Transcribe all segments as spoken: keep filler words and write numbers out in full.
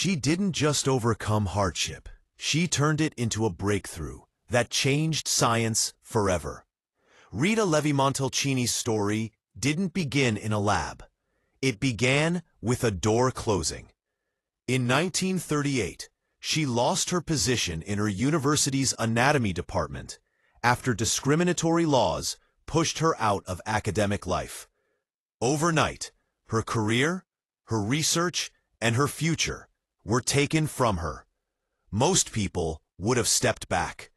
She didn't just overcome hardship, she turned it into a breakthrough that changed science forever. Rita Levi-Montalcini's story didn't begin in a lab. It began with a door closing. In nineteen thirty-eight, she lost her position in her university's anatomy department after discriminatory laws pushed her out of academic life. Overnight, her career, her research, and her future were taken from her. Most people would have stepped back.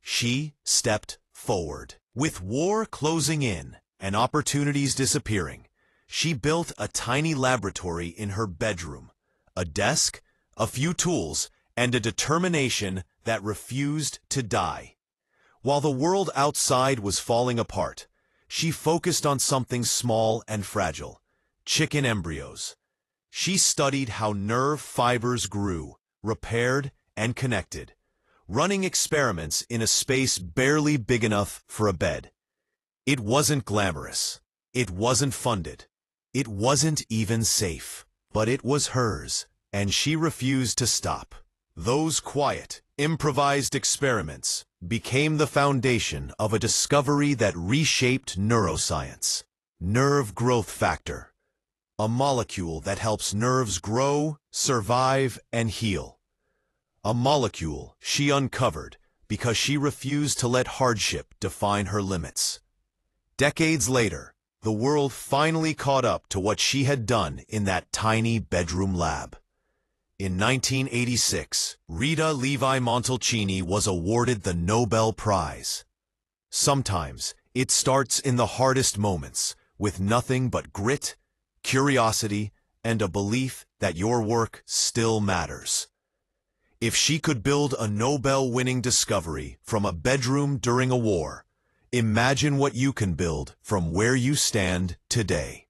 She stepped forward. With war closing in and opportunities disappearing, she built a tiny laboratory in her bedroom, a desk, a few tools, and a determination that refused to die. While the world outside was falling apart, she focused on something small and fragile: chicken embryos. She studied how nerve fibers grew, repaired, and connected, running experiments in a space barely big enough for a bed. It wasn't glamorous. It wasn't funded. It wasn't even safe. But it was hers, and she refused to stop. Those quiet, improvised experiments became the foundation of a discovery that reshaped neuroscience: nerve growth factor, a molecule that helps nerves grow, survive, and heal. A molecule she uncovered because she refused to let hardship define her limits. Decades later, the world finally caught up to what she had done in that tiny bedroom lab. In nineteen eighty-six, Rita Levi-Montalcini was awarded the Nobel Prize. Sometimes it starts in the hardest moments, with nothing but grit, curiosity, and a belief that your work still matters. If she could build a Nobel-winning discovery from a bedroom during a war, imagine what you can build from where you stand today.